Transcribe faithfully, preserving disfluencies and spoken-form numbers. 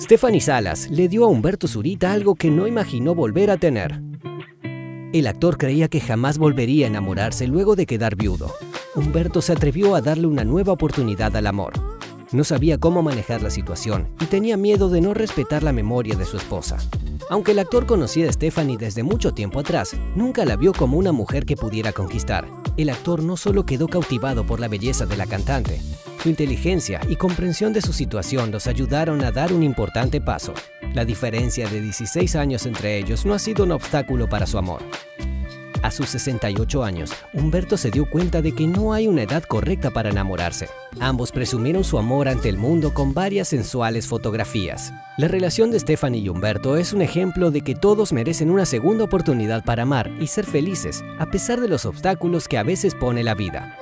Stephanie Salas le dio a Humberto Zurita algo que no imaginó volver a tener. El actor creía que jamás volvería a enamorarse luego de quedar viudo. Humberto se atrevió a darle una nueva oportunidad al amor. No sabía cómo manejar la situación y tenía miedo de no respetar la memoria de su esposa. Aunque el actor conocía a Stephanie desde mucho tiempo atrás, nunca la vio como una mujer que pudiera conquistar. El actor no solo quedó cautivado por la belleza de la cantante, su inteligencia y comprensión de su situación los ayudaron a dar un importante paso. La diferencia de dieciséis años entre ellos no ha sido un obstáculo para su amor. A sus sesenta y ocho años, Humberto se dio cuenta de que no hay una edad correcta para enamorarse. Ambos presumieron su amor ante el mundo con varias sensuales fotografías. La relación de Stephanie y Humberto es un ejemplo de que todos merecen una segunda oportunidad para amar y ser felices, a pesar de los obstáculos que a veces pone la vida.